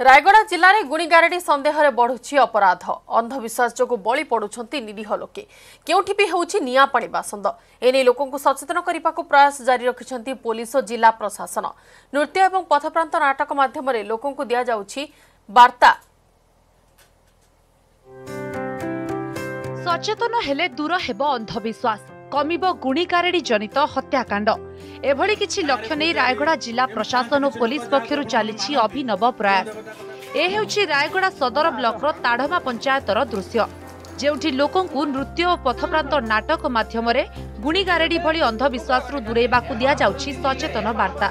रायगड़ा जिले में गुणीगारेडी सन्देह बढ़ुची अपराध अंधविश्वास जो बलि पड़ुंट निरीह लोके के होची निआपाणी बासंद एने लोकों को सचेतन करने को प्रयास जारी रखिंट पुलिस और जिला प्रशासन नृत्य एवं पथप्रांत नाटक मध्यम लोकों को दिया जाउची वार्ता सचेतन हेले दूर हेब अंधविश्वास कमिबो गुणीगारेडी जनित हत्याकांड एभली किछि लक्ष्य नहीं रायगड़ा जिला प्रशासन और पुलिस पक्षर चली अभिनव प्रयास। ए हेउछि रायगड़ा सदर ब्लॉक ताढ़मा पंचायतर दृश्य जेउठी लोकंकु नृत्य और पथप्रांत नाटक माध्यम गुणीगारेडी भली अंधविश्वास दूरेबाकु दिया जाउछि सचेतन वार्ता।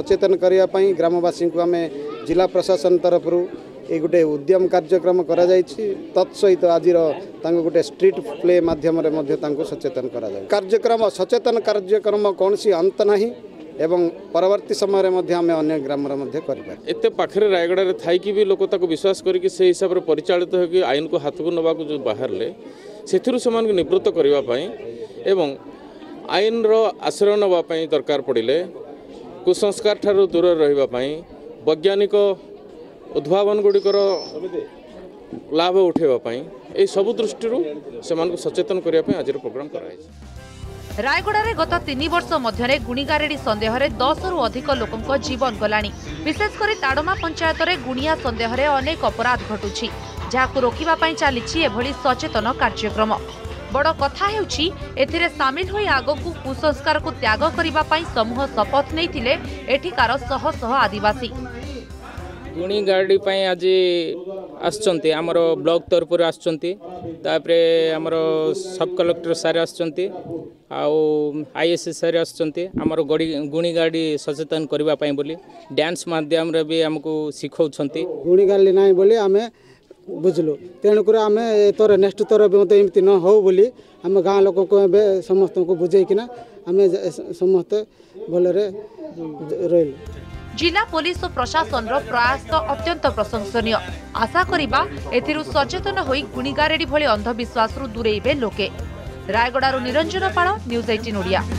सचेतन करिया पई ग्रामवासी को आमे जिला प्रशासन तरफ ये गोटे उद्यम कार्यक्रम करा तत्सहित आज गोटे स्ट्रीट प्ले माध्यम सचेतन कार्यक्रम सचेतन कार्यक्रम कौन सी अंत ना एवं परवर्ती समय अन्य ग्राम एते पाखरे रायगड़ा रे थाई कि भी लोक विश्वास करके से हिसाब से परिचालित हो कि आईन को हाथ को नवाक जो बाहर ले से निवृत्त करने एवं आईन रो आश्रय नापी दरकार पड़े कुसंस्कार ठार दूर रही वैज्ञानिक उद्भावन गुड़िकर लाभ उठाई सब दृष्टि सचेतन करने आज प्रोग्राम कर रायगड़ा रे गत 3 वर्ष मध्य गुणीगारेडी सन्देह 10 रु अधिक लोकों जीवन गलानी। विशेषकर ताड़मा पंचायत रे गुणिया सन्देह रे अनेक अपराध घटुछि जहां रोकिबा पई चलीछि एभली सचेतन कार्यक्रम। बड़ कथा हेउछि एथिरे सामिल होई आगकु कुसंस्कार को त्याग करिबा पई समूह शपथ नैथिले एठिकार शह शह आदिवासी। गुणीगारेडी आज आसुच्चे आमर ब्लॉक तरफ आसपर आमर सब कलेक्टर सारे आईएसएस सारे आमर गुणीगारेडी सचेतन करने बोली डांस माध्यम रे भी आमको सिखो गुणीगारेडी ना बोली आम बुझलु तेणुक आम थोर नेक्स्ट थोर एमती न हो बोली आम गाँव लोक समस्त को बुझेकिना आम समस्ते भलरे रहिलु। जिला पुलिस और प्रशासन रो प्रयास तो अत्यंत प्रशंसनीय। आशा करिबा एथिरु सचेतन होई गुणीगारेडी भली अंधविश्वास दूरेइबे लोके। रायगड़ारू निरंजन पाल, न्यूज़ 18 ओडिया।